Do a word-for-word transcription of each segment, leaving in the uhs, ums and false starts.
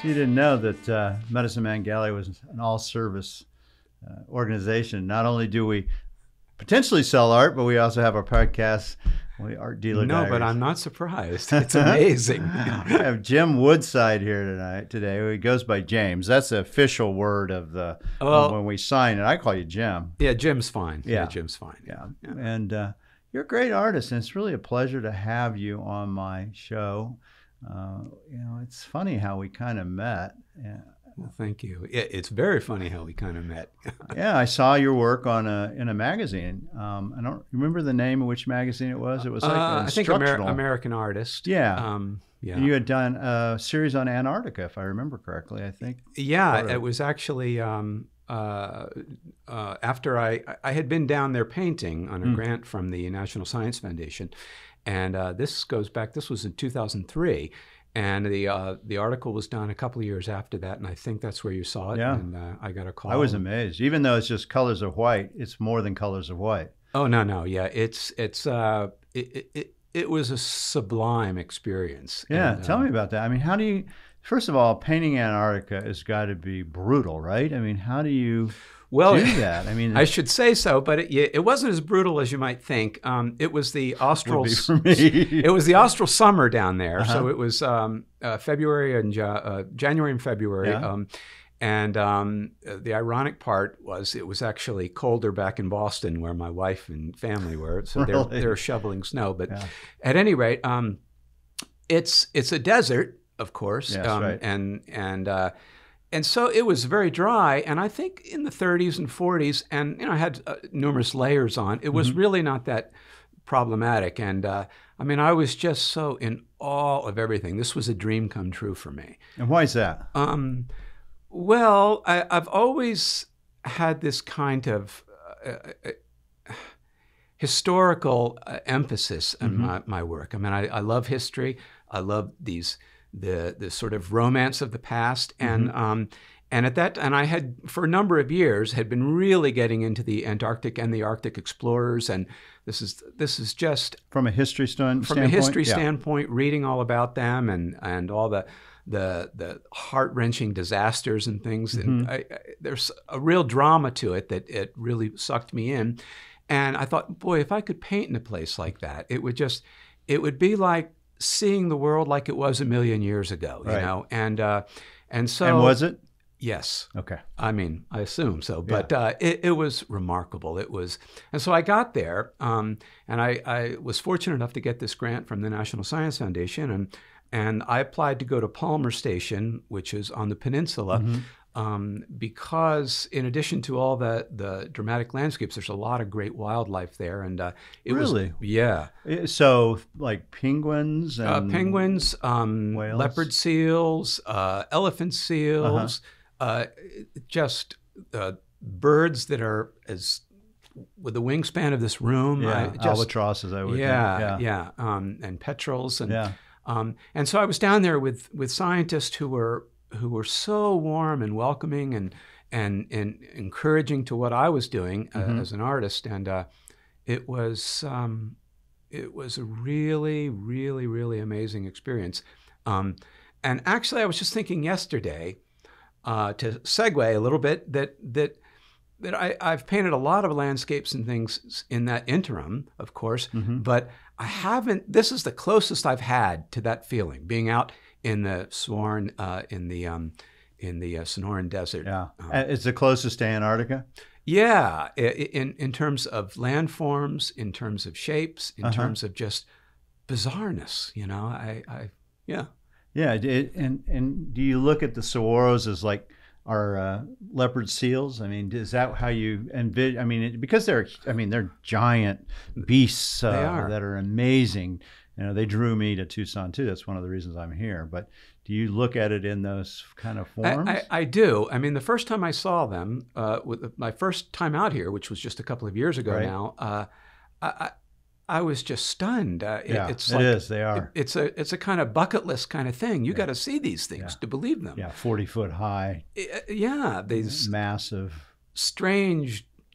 So you didn't know that uh, Medicine Man Gallery was an all-service uh, organization. Not only do we potentially sell art, but we also have our podcast, Art Dealer Diaries. No, but I'm not surprised. It's amazing. We have Jim Woodside here tonight. Today he goes by James. That's the official word of the well, when we sign it. I call you Jim. Yeah, Jim's fine. Yeah, yeah Jim's fine. Yeah, yeah. And uh, you're a great artist, and it's really a pleasure to have you on my show. Uh, you know, it's funny how we kind of met. Yeah. Well, thank you. It, it's very funny how we kind of met. Yeah, I saw your work on a in a magazine. Um, I don't remember the name of which magazine it was. It was like uh, I think Amer American Artist. Yeah. Um, yeah. And you had done a series on Antarctica, if I remember correctly. I think. Yeah, it was actually um, uh, uh, after I I had been down there painting on a mm. grant from the National Science Foundation, and uh, this goes back. This was in two thousand three. And the uh, the article was done a couple of years after that, and I think that's where you saw it. Yeah. And uh, I got a call. I was amazed. Even though it's just colors of white, it's more than colors of white. Oh no, no, yeah, it's it's uh, it it it was a sublime experience. Yeah, and, tell uh, me about that. I mean, how do you? First of all, painting Antarctica has got to be brutal, right? I mean, how do you? Well, do that? I mean, I should say so, but it, it wasn't as brutal as you might think. Um, it was the austral. For me. It was the austral summer down there, uh-huh. so it was um, uh, February and uh, January and February. Yeah. Um, and um, the ironic part was it was actually colder back in Boston, where my wife and family were, so really? they're they're shoveling snow. But yeah. at any rate, um, it's it's a desert, of course, yes, um, right. and and. Uh, And so it was very dry, and I think in the thirties and forties, and you know, I had uh, numerous layers on. It was mm-hmm. really not that problematic, and uh, I mean, I was just so in awe of everything. This was a dream come true for me. And why is that? Um, well, I, I've always had this kind of uh, uh, historical uh, emphasis in mm-hmm. my, my work. I mean, I, I love history. I love these. The, the sort of romance of the past, and mm-hmm. um, and at that, and I had for a number of years had been really getting into the Antarctic and the Arctic explorers, and this is this is just from a history stand from standpoint, a history yeah. standpoint, reading all about them and and all the the the heart-wrenching disasters and things, mm-hmm. and I, I, there's a real drama to it that it really sucked me in, and I thought, boy, if I could paint in a place like that, it would just it would be like. Seeing the world like it was a million years ago, you right. know, and uh, and so and was it? Yes. Okay. I mean, I assume so, but yeah. uh, it, it was remarkable. It was, and so I got there, um, and I, I was fortunate enough to get this grant from the National Science Foundation, and and I applied to go to Palmer Station, which is on the peninsula, mm-hmm. um, because in addition to all the the dramatic landscapes, there's a lot of great wildlife there, and uh, it really? was yeah. So, like penguins and uh, penguins, um, whales? leopard seals, uh, elephant seals, uh-huh. uh, just uh, birds that are as with the wingspan of this room. Yeah. I just, albatrosses, I would yeah, think. Yeah, yeah, um, and petrels, and yeah. um, and so I was down there with with scientists who were who were so warm and welcoming and and and encouraging to what I was doing mm-hmm. uh, as an artist, and uh, it was. Um, It was a really, really, really amazing experience. Um, and actually, I was just thinking yesterday, uh, to segue a little bit, that that that I, I've painted a lot of landscapes and things in that interim, of course, mm-hmm. but I haven't, this is the closest I've had to that feeling, being out in the Sonoran, uh, in the, um, in the uh, Sonoran Desert. Yeah, um, it's the closest to Antarctica? Yeah, in in terms of landforms, in terms of shapes, in uh-huh. terms of just bizarreness, you know, I, I yeah. Yeah, it, and and do you look at the saguaros as like our uh, leopard seals? I mean, is that how you envision? I mean, it, because they're, I mean, they're giant beasts uh, they are. that are amazing. You know, they drew me to Tucson too. That's one of the reasons I'm here. But do you look at it in those kind of forms? I, I, I do. I mean, the first time I saw them, uh, with my first time out here, which was just a couple of years ago right. now, uh, I, I was just stunned. Uh, it, yeah, it's like, it is. They are. It, it's a it's a kind of bucket list kind of thing. You yeah. got to see these things yeah. to believe them. Yeah, forty foot high. It, yeah, these massive, strange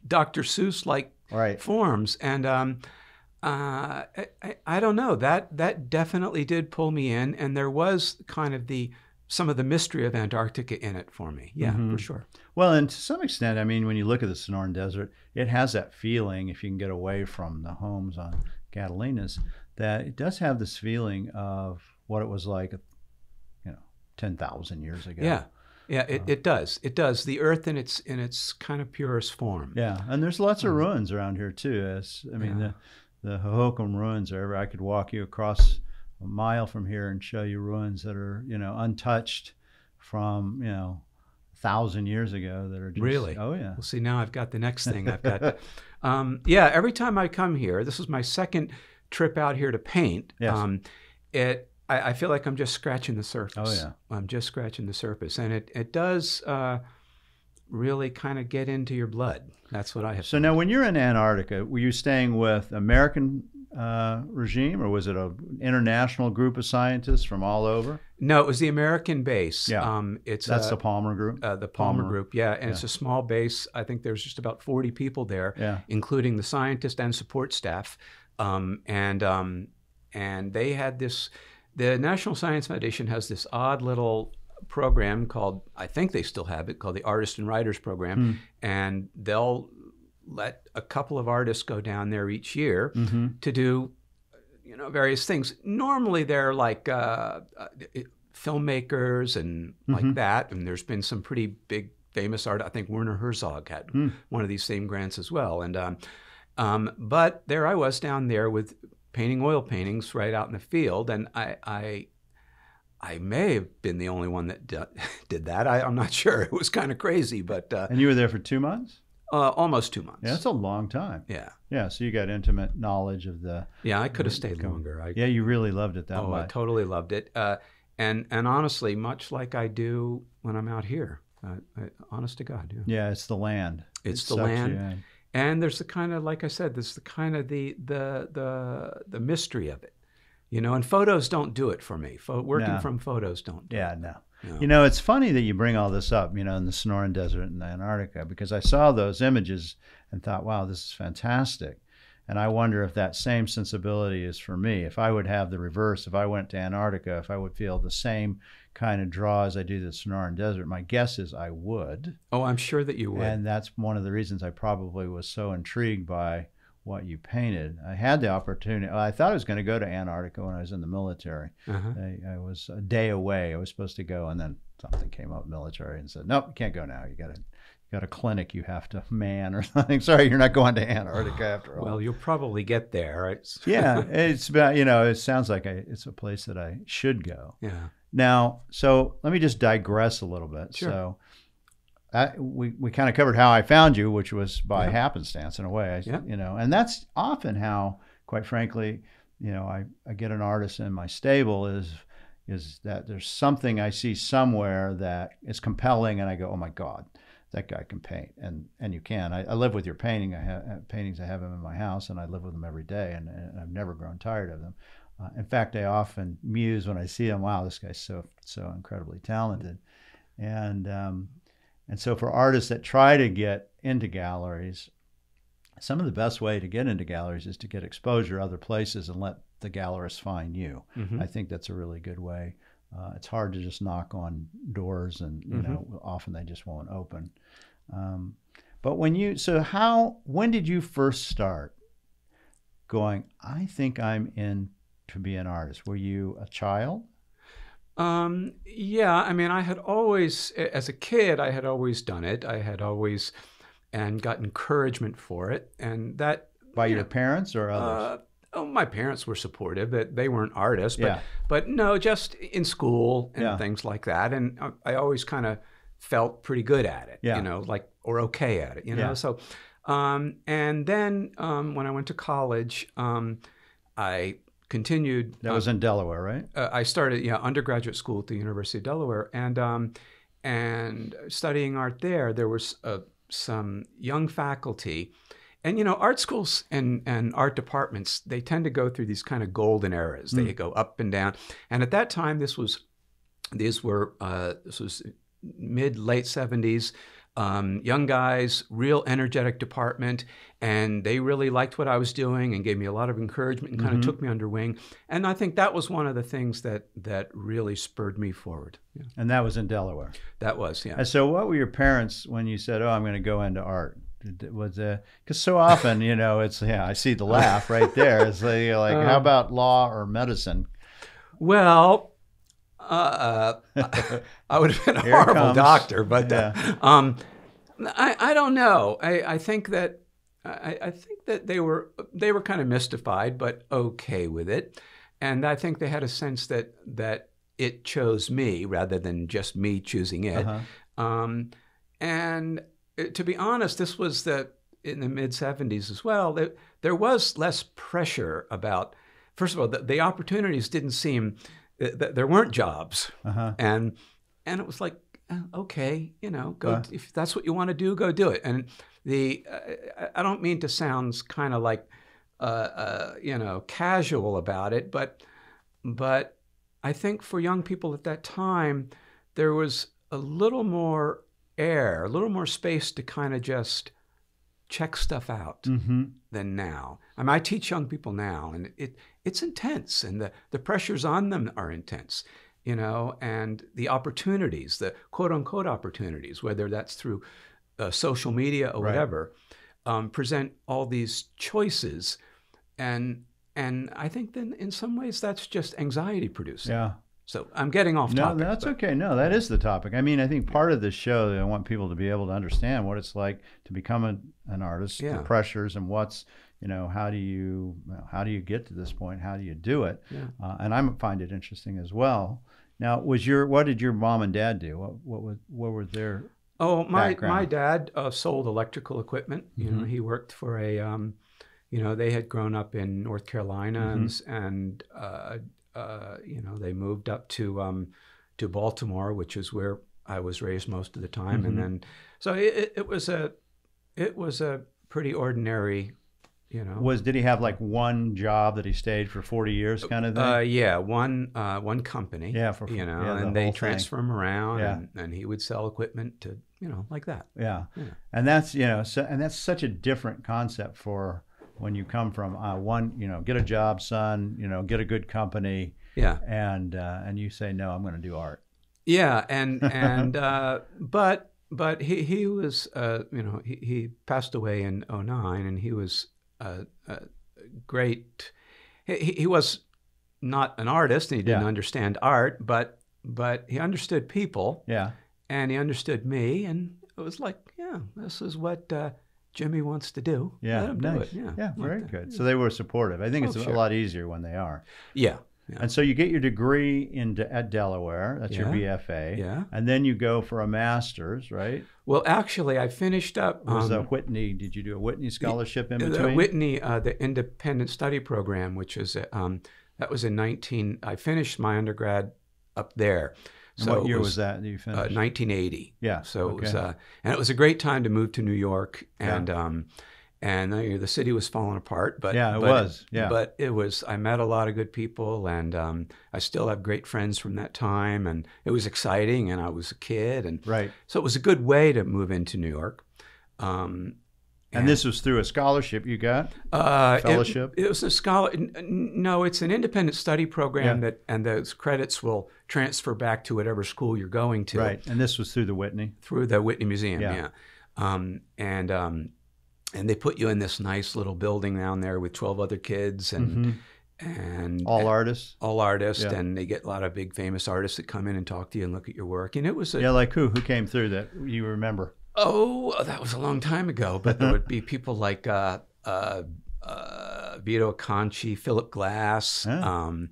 Doctor Seuss like right. forms and. Um, Uh, I, I don't know, that that definitely did pull me in, and there was kind of the some of the mystery of Antarctica in it for me. Yeah, mm-hmm. for sure. Well, and to some extent, I mean, when you look at the Sonoran Desert, it has that feeling, if you can get away from the homes on Catalinas, that it does have this feeling of what it was like, you know, ten thousand years ago. Yeah. Yeah, it, it does. It does. The earth in its in its kind of purest form. Yeah, and there's lots of ruins around here too. It's, I mean, yeah. the the Hohokam ruins are. I could walk you across a mile from here and show you ruins that are, you know, untouched from, you know, a thousand years ago that are just, really. Oh yeah. Well, see, now I've got the next thing. I've got. to, um, yeah, every time I come here, this is my second trip out here to paint. Yes. Um, it. I feel like I'm just scratching the surface. Oh, yeah. I'm just scratching the surface. And it, it does uh, really kind of get into your blood. That's what I have. So now when you're in Antarctica, were you staying with American uh, regime, or was it an international group of scientists from all over? No, it was the American base. Yeah. Um, it's That's a, the Palmer group? Uh, the Palmer, Palmer group, yeah. And yeah. it's a small base. I think there's just about forty people there, yeah. including the scientists and support staff. Um, and um, And they had this... The National Science Foundation has this odd little program called, I think they still have it, called the Artists and Writers Program. Mm. And they'll let a couple of artists go down there each year mm-hmm. to do, you know, various things. Normally they're like uh, filmmakers and mm-hmm. like that. And there's been some pretty big famous artists. I think Werner Herzog had mm. one of these same grants as well. And um, um, but there I was down there with... painting oil paintings right out in the field, and I, I, I may have been the only one that d did that. I, I'm not sure. It was kind of crazy, but uh, and you were there for two months, uh, almost two months. Yeah, that's a long time. Yeah, yeah. So you got intimate knowledge of the. Yeah, I could have stayed longer. I, yeah, you really loved it that oh, way. Oh, I totally loved it, uh, and and honestly, much like I do when I'm out here, uh, I, honest to God. Yeah. Yeah, it's the land. It's, it's the land. And there's the kind of, like I said, there's the kind of the the the the mystery of it, you know. And photos don't do it for me. Fo working no. from photos don't. Do yeah, it. No. no. You know, it's funny that you bring all this up, you know, in the Sonoran Desert and Antarctica, because I saw those images and thought, wow, this is fantastic. And I wonder if that same sensibility is for me. If I would have the reverse, if I went to Antarctica, if I would feel the same kind of draw as I do the Sonoran Desert. My guess is I would. Oh, I'm sure that you would. And that's one of the reasons I probably was so intrigued by what you painted. I had the opportunity. I thought I was going to go to Antarctica when I was in the military. Uh-huh. I, I was a day away. I was supposed to go, and then something came up military and said, nope, you can't go now. You got to... got a clinic you have to man or something. Sorry, you're not going to Antarctica after all. Well, you'll probably get there, right? Yeah, it's about, you know, it sounds like I, it's a place that I should go. Yeah. Now, so let me just digress a little bit. Sure. So I, we, we kind of covered how I found you, which was by yeah. happenstance in a way, I, yeah. you know, and that's often how, quite frankly, you know, I, I get an artist in my stable is, is that there's something I see somewhere that is compelling and I go, oh my God. That guy can paint, and and you can. I, I live with your painting. I have paintings. I have them in my house, and I live with them every day, and, and I've never grown tired of them. Uh, in fact, I often muse when I see them. Wow, this guy's so so incredibly talented, and um, and so for artists that try to get into galleries, some of the best way to get into galleries is to get exposure other places and let the gallerists find you. Mm-hmm. I think that's a really good way. Uh, it's hard to just knock on doors, and you mm-hmm. know, often they just won't open. Um, but when you, so how, when did you first start going, I think I'm in to be an artist? Were you a child? Um, yeah, I mean, I had always, as a kid, I had always done it. I had always, and got encouragement for it. And that. By your know, parents or others? Uh, Oh, my parents were supportive. That they weren't artists, but yeah. but no, just in school and yeah. things like that. And I, I always kind of felt pretty good at it, yeah. you know, like or okay at it, you know. Yeah. So, um, and then um, when I went to college, um, I continued. That was um, in Delaware, right? Uh, I started yeah undergraduate school at the University of Delaware, and um, and studying art there. There was uh, some young faculty. And, you know, art schools and, and art departments, they tend to go through these kind of golden eras. They mm. go up and down. And at that time, this was, these were, uh, this was mid, late seventies. um, young guys, real energetic department, and they really liked what I was doing and gave me a lot of encouragement and mm-hmm. kind of took me under wing. And I think that was one of the things that that really spurred me forward. Yeah. And that was in Delaware? That was, yeah. And so what were your parents when you said, oh, I'm going to go into art? Was uh because so often, you know, it's, yeah, I see the laugh right there. It's like, you're like, um, how about law or medicine? Well, uh, I, I would have been a Here horrible comes. doctor, but yeah. uh, um, I, I don't know. I, I think that I, I think that they were they were kind of mystified, but okay with it, and I think they had a sense that that it chose me rather than just me choosing it, uh-huh. um, and. To be honest, this was the, in the mid seventies as well, there, there was less pressure about, first of all, the, the opportunities didn't seem, there weren't jobs. Uh-huh. And and it was like, okay, you know, go, uh-huh. if that's what you want to do, go do it. And the, uh, I don't mean to sound kind of like, uh, uh, you know, casual about it, but, but I think for young people at that time, there was a little more air, a little more space to kind of just check stuff out mm-hmm. than now. I mean, I teach young people now, and it it's intense, and the, the pressures on them are intense, you know, and the opportunities, the quote-unquote opportunities, whether that's through uh, social media or right. whatever, um, present all these choices, and and I think then in some ways that's just anxiety producing. Yeah. So I'm getting off topic. No, that's but. okay. No, that is the topic. I mean, I think part of this show, I want people to be able to understand what it's like to become a, an artist, yeah. the pressures and what's, you know, how do you, how do you get to this point? How do you do it? Yeah. Uh, and I find it interesting as well. Now, was your, what did your mom and dad do? What, what was, what were their Oh, my, background? my dad uh, sold electrical equipment. You mm-hmm. know, he worked for a, um, you know, they had grown up in North Carolina mm-hmm. and, uh, Uh, you know, they moved up to um, to Baltimore, which is where I was raised most of the time, mm-hmm. and then so it, it was a it was a pretty ordinary, you know. Was did he have like one job that he stayed for forty years, kind of thing? Uh, yeah, one uh, one company. Yeah, for you know, yeah, the and they transfer thing. him around, yeah. and, and he would sell equipment to you know like that. Yeah, yeah. and that's you know, so, and that's such a different concept for. When you come from uh, one, you know, get a job, son, you know, get a good company, yeah, and uh, and you say no, I'm going to do art. Yeah, and and uh, but but he he was uh, you know he, he passed away in oh nine, and he was a, a great. He he was not an artist, and he didn't yeah. understand art, but but he understood people. Yeah, and he understood me, and it was like yeah, this is what. Uh, Jimmy wants to do. Yeah, Let him nice. do it. Yeah, yeah very like good. So they were supportive. I think oh, it's sure. a lot easier when they are. Yeah. yeah. And so you get your degree in de at Delaware. That's yeah. your B F A. Yeah. And then you go for a master's, right? Well, actually, I finished up. It was um, a Whitney? Did you do a Whitney scholarship in between? The Whitney, uh, the Independent Study Program, which is um, that was in nineteen. I finished my undergrad up there. So and what year was, was that? That you finished? Uh, nineteen eighty. Yeah. So okay. it was, uh, and it was a great time to move to New York, and yeah. um, and you know, the city was falling apart. But yeah, it but, was. Yeah. But it was. I met a lot of good people, and um, I still have great friends from that time, and it was exciting. And I was a kid, and right. So it was a good way to move into New York. Um, and, and this was through a scholarship you got? Uh, Fellowship? It, it was a scholar. No, it's an independent study program yeah. that, and those credits will transfer back to whatever school you're going to. Right. And this was through the Whitney? Through the Whitney Museum, yeah. yeah. Um, and um, and they put you in this nice little building down there with twelve other kids and mm-hmm. and all and, artists. All artists, yeah. and they get a lot of big famous artists that come in and talk to you and look at your work. And it was a, yeah, like who? Who came through that you remember? Oh, that was a long time ago, but there would be people like uh, uh, uh, Vito Acconci, Philip Glass. Yeah. Um,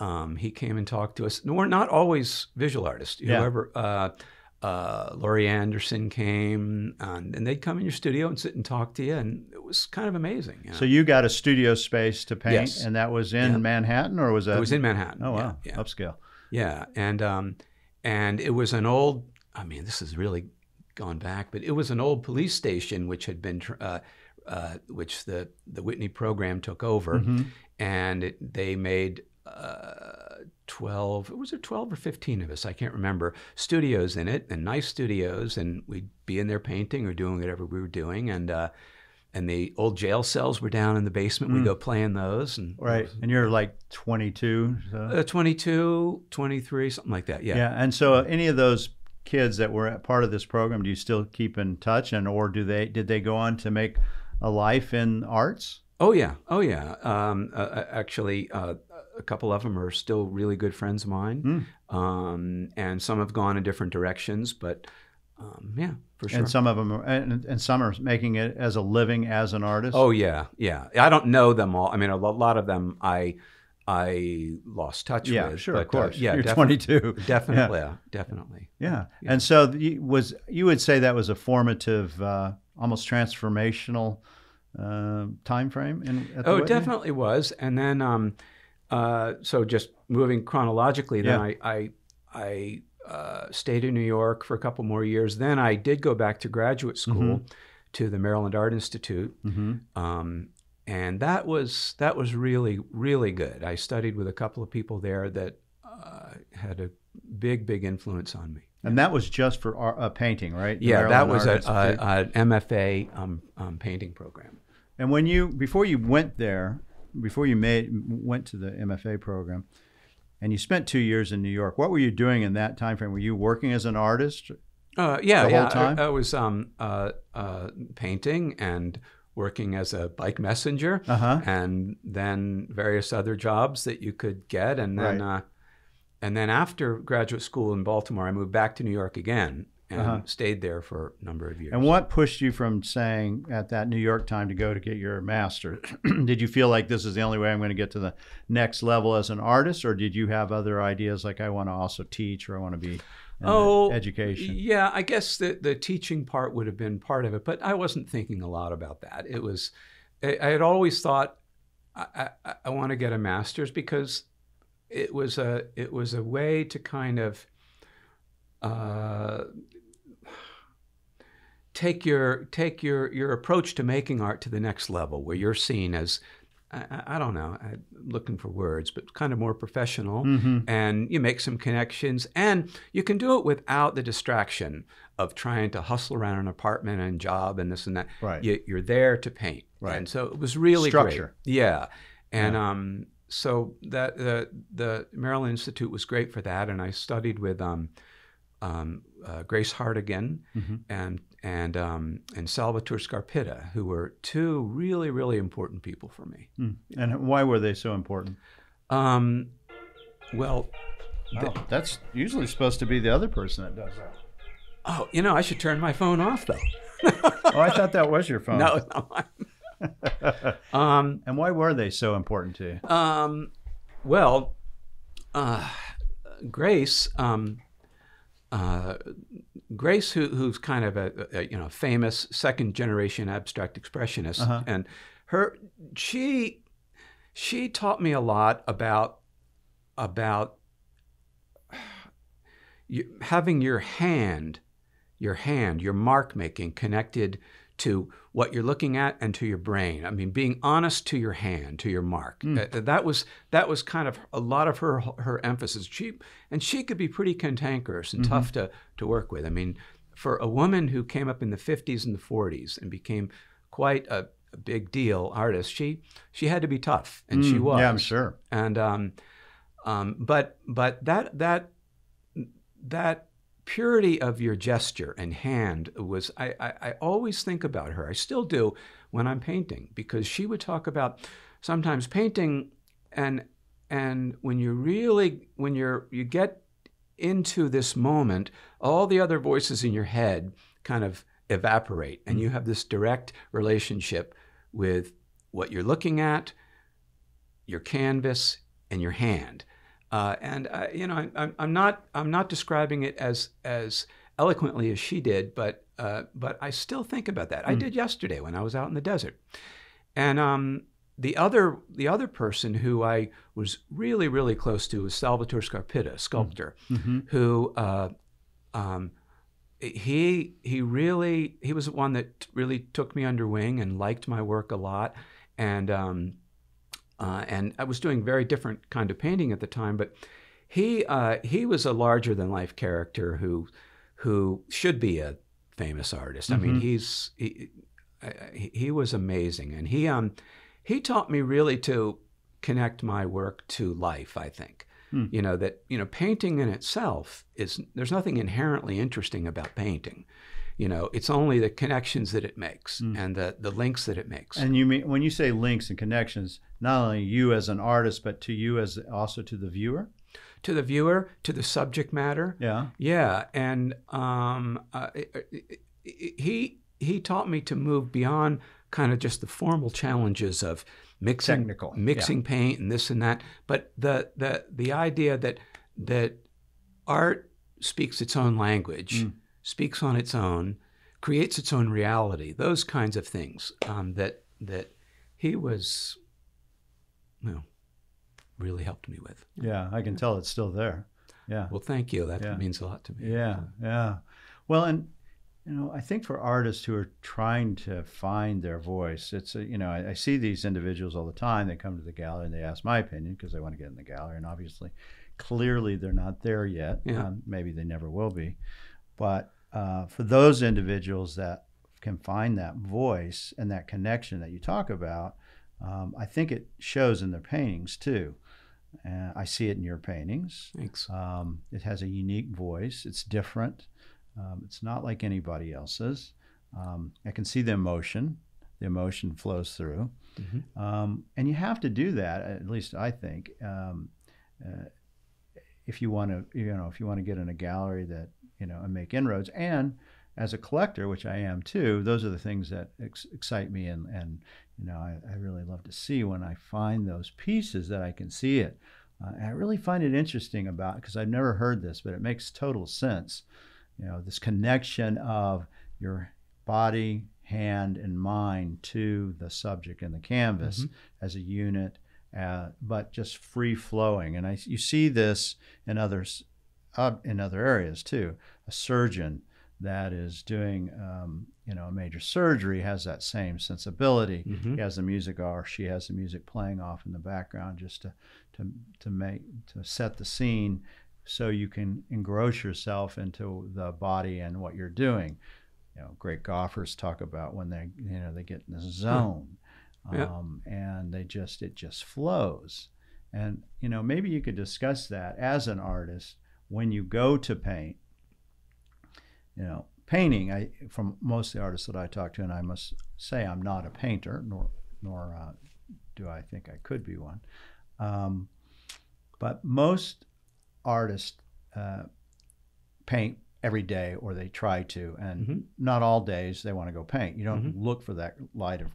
um, he came and talked to us. No, we're not always visual artists. Yeah. Whoever, uh, uh, Laurie Anderson came, and, and they'd come in your studio and sit and talk to you, and it was kind of amazing. You know? So you got a studio space to paint, yes. and that was in yeah. Manhattan, or was that? It was in Manhattan. Oh, wow. Yeah, yeah. Upscale. Yeah, and, um, and it was an old, I mean, this is really... gone back, but it was an old police station which had been, uh, uh, which the the Whitney program took over, mm-hmm. and it, they made uh, twelve, was there twelve or fifteen of us, I can't remember, studios in it, and nice studios, and we'd be in there painting or doing whatever we were doing, and uh, and the old jail cells were down in the basement, mm. we'd go play in those. And right, was, and you're like twenty-two? So. Uh, twenty-two, twenty-three, something like that, yeah. Yeah, and so uh, any of those kids that were part of this program, do you still keep in touch, and or do they did they go on to make a life in arts? Oh yeah, oh yeah. Um, uh, actually, uh, a couple of them are still really good friends of mine, mm. um, and some have gone in different directions. But um, yeah, for sure. And some of them, are, and, and some are making it as a living as an artist. Oh yeah, yeah. I don't know them all. I mean, a lot of them I I lost touch yeah, with. Yeah, sure, but, of course. Uh, yeah, you're twenty-two. Definitely, yeah. Yeah, definitely. Yeah. yeah, and so you, was you would say that was a formative, uh, almost transformational. Uh, time frame? In, at the oh, it definitely was. And then, um, uh, so just moving chronologically, then yeah. I, I, I uh, stayed in New York for a couple more years. Then I did go back to graduate school mm-hmm. to the Maryland Art Institute. Mm-hmm. um, and that was, that was really, really good. I studied with a couple of people there that uh, had a big, big influence on me. And that was just for art, uh, painting, right? The yeah, Maryland that was an M F A um, um, painting program. And when you, before you went there, before you made, went to the M F A program, and you spent two years in New York, what were you doing in that time frame? Were you working as an artist uh, yeah, the yeah. whole time? I, I was um, uh, uh, painting and working as a bike messenger, uh-huh. and then various other jobs that you could get, and then... Right. Uh, and then after graduate school in Baltimore, I moved back to New York again and uh-huh. stayed there for a number of years. And what pushed you from saying at that New York time to go to get your master's? Did you feel like this is the only way I'm going to get to the next level as an artist? Or did you have other ideas like I want to also teach or I want to be in oh, education? Yeah, I guess the, the teaching part would have been part of it. But I wasn't thinking a lot about that. It was, I, I had always thought I, I, I want to get a master's because it was a it was a way to kind of uh, take your take your your approach to making art to the next level, where you're seen as I, I don't know, I'm looking for words, but kind of more professional, mm-hmm. and you make some connections, and you can do it without the distraction of trying to hustle around an apartment and job and this and that. Right, you, you're there to paint, right? And so it was really structure, great. yeah, and yeah. um. So that the the Maryland Institute was great for that, and I studied with um, um, uh, Grace Hartigan mm-hmm. and and um, and Salvatore Scarpita, who were two really really important people for me. Mm. And why were they so important? Um, well, oh, the, that's usually supposed to be the other person that does that. Oh, you know, I should turn my phone off though. Oh, I thought that was your phone. No, no. I, um, and why were they so important to you? Um, well, uh, Grace, um, uh, Grace, who, who's kind of a, a you know famous second generation abstract expressionist, uh-huh. and her she she taught me a lot about about you, having your hand, your hand, your mark making connected to what you're looking at and to your brain. I mean, being honest to your hand, to your mark. Mm. That, that was that was kind of a lot of her her emphasis. She and she could be pretty cantankerous and mm-hmm. tough to to work with. I mean, for a woman who came up in the fifties and the forties and became quite a, a big deal artist, she she had to be tough, and mm. she was. Yeah, I'm sure. And um, um, but but that that that. purity of your gesture and hand was, I, I, I always think about her. I still do when I'm painting, because she would talk about sometimes painting and and when you really, when you're, you get into this moment, all the other voices in your head kind of evaporate, and you have this direct relationship with what you're looking at, your canvas, and your hand. Uh, and uh, you know, I, I'm not I'm not describing it as as eloquently as she did, but uh, but I still think about that. Mm. I did yesterday when I was out in the desert, and um, the other the other person who I was really really close to was Salvatore Scarpita, sculptor, mm-hmm. who uh, um, he he really he was the one that really took me under wing and liked my work a lot, and. Um, Uh, and I was doing very different kind of painting at the time, but he uh, he was a larger than life character who who should be a famous artist. Mm-hmm. I mean, he's he, he was amazing, and he um he taught me really to connect my work to life. I think mm. you know that you know painting in itself is there's nothing inherently interesting about painting. You know, it's only the connections that it makes mm. and the, the links that it makes. And you mean when you say links and connections, not only you as an artist, but to you as also to the viewer? To the viewer, to the subject matter. Yeah. Yeah. And um, uh, he he taught me to move beyond kind of just the formal challenges of mixing, Technical. mixing yeah. paint and this and that. But the the the idea that that art speaks its own language. Mm. Speaks on its own, creates its own reality. Those kinds of things um, that that he was, you know, really helped me with. Yeah, I can tell it's still there. Yeah. Well, thank you. That yeah. means a lot to me. Yeah, yeah. Well, and you know, I think for artists who are trying to find their voice, it's a, you know, I, I see these individuals all the time. They come to the gallery and they ask my opinion because they want to get in the gallery, and obviously, clearly, they're not there yet. Yeah. Um, maybe they never will be. But uh, for those individuals that can find that voice and that connection that you talk about, um, I think it shows in their paintings too. Uh, I see it in your paintings. Thanks. Um, it has a unique voice. It's different. Um, it's not like anybody else's. Um, I can see the emotion. The emotion flows through. Mm-hmm. um, and you have to do that, at least I think, um, uh, if you want to, you know, if you want to get in a gallery that, you know, and make inroads. And as a collector, which I am too, those are the things that ex excite me. And, and you know, I, I really love to see when I find those pieces that I can see it. Uh, and I really find it interesting about, because I've never heard this, but it makes total sense. You know, this connection of your body, hand, and mind to the subject and the canvas mm-hmm. as a unit, uh, but just free flowing. And I, you see this in others, Uh, in other areas too. A surgeon that is doing um, you know, a major surgery has that same sensibility. Mm-hmm. He has the music, or she has the music playing off in the background just to to to make to set the scene, so you can engross yourself into the body and what you're doing. You know, great golfers talk about when they you know they get in the zone, yeah. um, yeah. and they just it just flows. And you know, maybe you could discuss that as an artist. When you go to paint, you know, painting, I, from most of the artists that I talk to, and I must say I'm not a painter, nor, nor uh, do I think I could be one, um, but most artists uh, paint every day, or they try to, and mm-hmm. not all days they want to go paint. You don't mm-hmm. look for that light of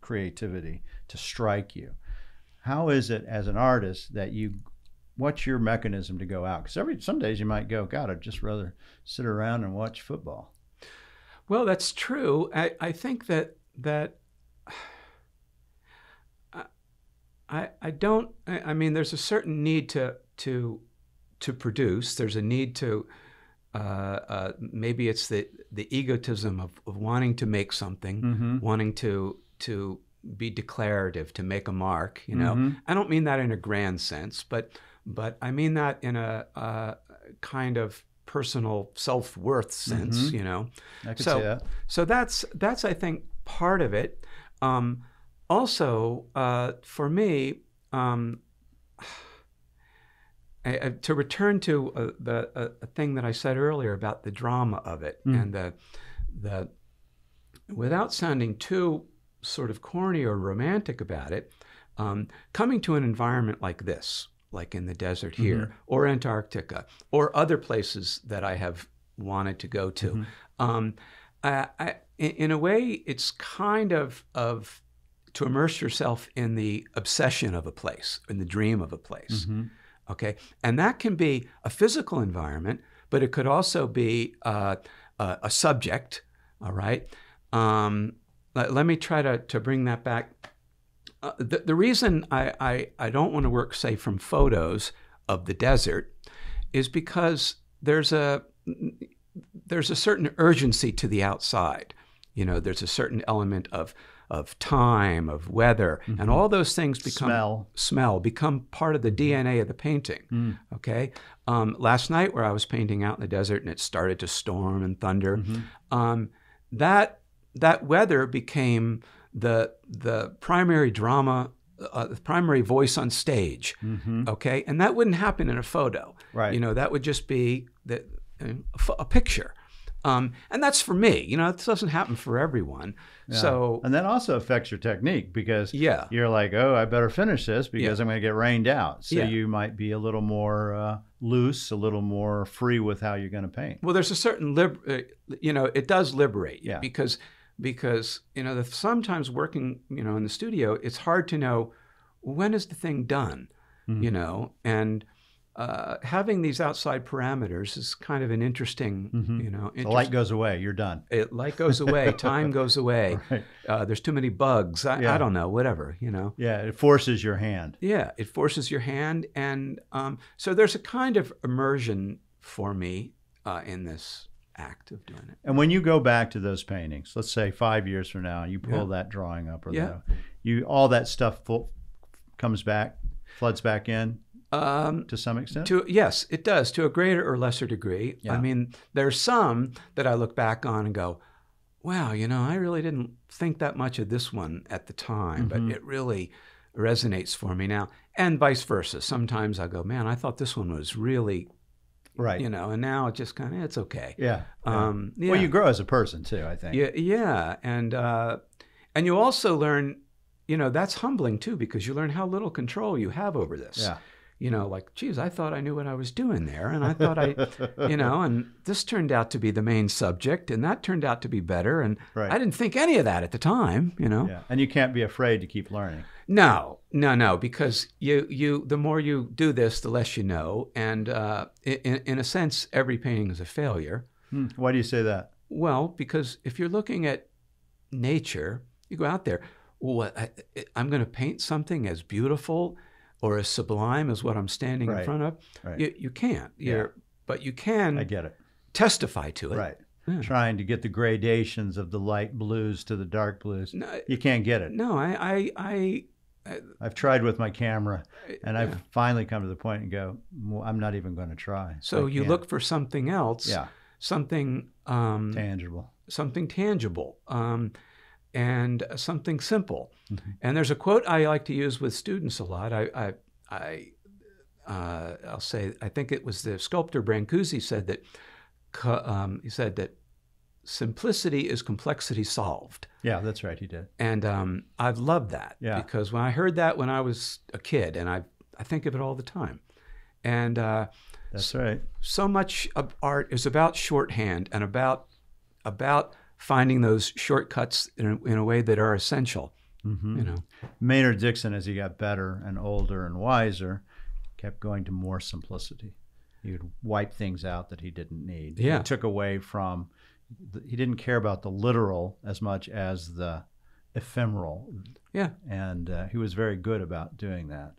creativity to strike you. How is it as an artist that you what's your mechanism to go out? Because every some days you might go, God, I'd just rather sit around and watch football. Well, that's true. I, I think that that I I don't. I, I mean, there's a certain need to to to produce. There's a need to uh, uh, maybe it's the the egotism of, of wanting to make something, mm-hmm. wanting to to be declarative, to make a mark. You know, mm-hmm. I don't mean that in a grand sense, but But I mean that in a uh, kind of personal self-worth sense, mm-hmm. you know. I could so, see that. So that's, that's, I think, part of it. Um, also, uh, for me, um, I, I, to return to a, the a, a thing that I said earlier about the drama of it, mm. and the, the, without sounding too sort of corny or romantic about it, um, coming to an environment like this, like in the desert here, mm-hmm. or Antarctica, or other places that I have wanted to go to. Mm-hmm. um, I, I, in a way, it's kind of, of to immerse yourself in the obsession of a place, in the dream of a place, mm-hmm. okay? And that can be a physical environment, but it could also be uh, a, a subject, all right? Um, let, let me try to, to bring that back. Uh, the, the reason I, I, I don't want to work, say, from photos of the desert is because there's a, there's a certain urgency to the outside. You know, there's a certain element of of time, of weather, mm-hmm. and all those things become smell. smell become part of the D N A of the painting. Mm. Okay. Um, last night, where I was painting out in the desert, and it started to storm and thunder, mm-hmm. um, that that weather became the the primary drama, uh, the primary voice on stage. Mm-hmm. Okay, and that wouldn't happen in a photo. Right. You know, that would just be the, a, a picture. Um, and that's for me, you know, it doesn't happen for everyone. Yeah. So, and that also affects your technique because yeah. you're like, oh, I better finish this because yeah. I'm going to get rained out. So yeah. you might be a little more uh, loose, a little more free with how you're going to paint. Well, there's a certain, lib uh, you know, it does liberate you yeah. because, because, you know, the, sometimes working, you know, in the studio, it's hard to know when is the thing done, mm-hmm. you know, and Uh, having these outside parameters is kind of an interesting, mm-hmm. you know. Interesting, the light goes away, you're done. It light goes away, time goes away. Right. Uh, there's too many bugs. I, yeah. I don't know, whatever, you know. Yeah, it forces your hand. Yeah, it forces your hand, and um, so there's a kind of immersion for me uh, in this act of doing it. And when you go back to those paintings, let's say five years from now, you pull yeah. that drawing up, or yeah. the, you all that stuff full, comes back, floods back in. Um, to some extent? To, yes, it does, to a greater or lesser degree. Yeah. I mean, there's some that I look back on and go, wow, you know, I really didn't think that much of this one at the time, mm-hmm. but it really resonates for me now. And vice versa. Sometimes I go, man, I thought this one was really, right. you know, and now it just kind of, it's okay. Yeah. Um, yeah. Well, you grow as a person too, I think. Yeah, yeah. And, uh, and you also learn, you know, that's humbling too, because you learn how little control you have over this. Yeah. You know, like, geez, I thought I knew what I was doing there, and I thought I, you know, and this turned out to be the main subject, and that turned out to be better, and right. I didn't think any of that at the time, you know. Yeah. And you can't be afraid to keep learning. No, no, no, because you, you, the more you do this, the less you know, and uh, in, in a sense, every painting is a failure. Hmm. Why do you say that? Well, because if you're looking at nature, you go out there, well, I, I'm going to paint something as beautiful or as sublime as what I'm standing right. in front of, right. you, you can't. You're, yeah. But you can I get it. testify to it. Right. Yeah. Trying to get the gradations of the light blues to the dark blues. No, you can't get it. No, I... I, I I've tried with my camera, and yeah. I've finally come to the point and go, well, I'm not even going to try. So I you can't. Look for something else, yeah. something... Um, tangible. Something tangible. Um, and something simple. Mm-hmm. And there's a quote I like to use with students a lot. I, I, I, uh, I'll say, I think it was the sculptor Brancusi said that, um, he said that simplicity is complexity solved. Yeah, that's right, he did. And um, I've loved that yeah. because when I heard that when I was a kid, and I, I think of it all the time. And uh, that's right. So, so much of art is about shorthand and about, about finding those shortcuts in a, in a way that are essential, mm-hmm. you know. Maynard Dixon, as he got better and older and wiser, kept going to more simplicity. He would wipe things out that he didn't need. Yeah. He took away from, he didn't care about the literal as much as the ephemeral. Yeah. And uh, he was very good about doing that.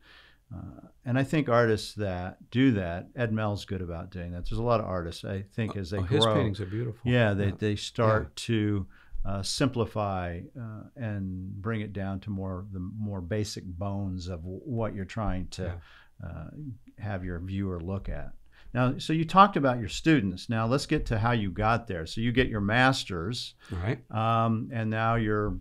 Uh, and I think artists that do that, Ed Mel's good about doing that. There's a lot of artists, I think, as they oh, grow. His paintings are beautiful. Yeah, they, yeah. they start yeah. to uh, simplify uh, and bring it down to more the more basic bones of what you're trying to yeah. uh, have your viewer look at. Now, so you talked about your students. Now let's get to how you got there. So you get your master's, all right? Um, and now you're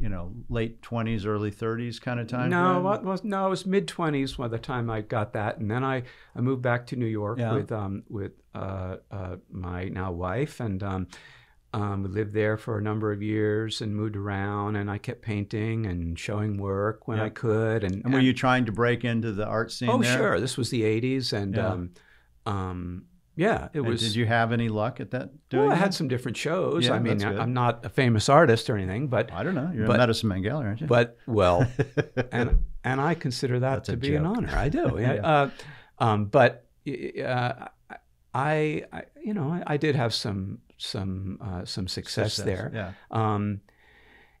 you know, late twenties, early thirties kind of time? No, it was, no, it was mid-twenties by the time I got that. And then I, I moved back to New York yeah. with um, with uh, uh, my now wife, and um, um, we lived there for a number of years and moved around, and I kept painting and showing work when yeah. I could. And, and were and, you trying to break into the art scene oh, there? Oh, sure. This was the eighties, and yeah. um, um, yeah, it and was. Did you have any luck at that? Doing well, I had that? some different shows. Yeah, I mean, I, I'm not a famous artist or anything, but I don't know. You're but, a Medicine Man Gallery, aren't you? But well, and and I consider that that's to be joke. an honor. I do. yeah. uh, um, but uh, I, I, you know, I, I did have some some uh, some success, success there. Yeah. Um,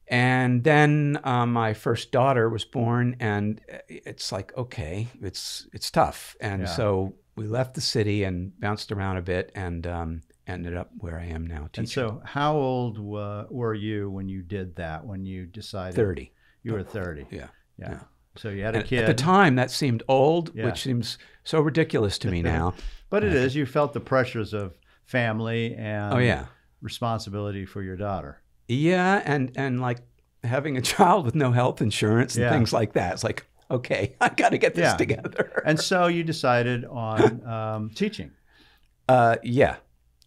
and then uh, my first daughter was born, and it's like okay, it's it's tough, and yeah. so. We left the city and bounced around a bit, and um, ended up where I am now teaching. And so how old uh, were you when you did that, when you decided? thirty. You were thirty. Yeah. Yeah. yeah. So you had a kid. At the time, that seemed old, yeah. which seems so ridiculous to me now. But it uh, is. You felt the pressures of family and oh, yeah. responsibility for your daughter. Yeah, and, and like having a child with no health insurance and yeah. things like that. It's like, okay, I got to get this yeah. together. And so you decided on um, teaching. Uh, yeah.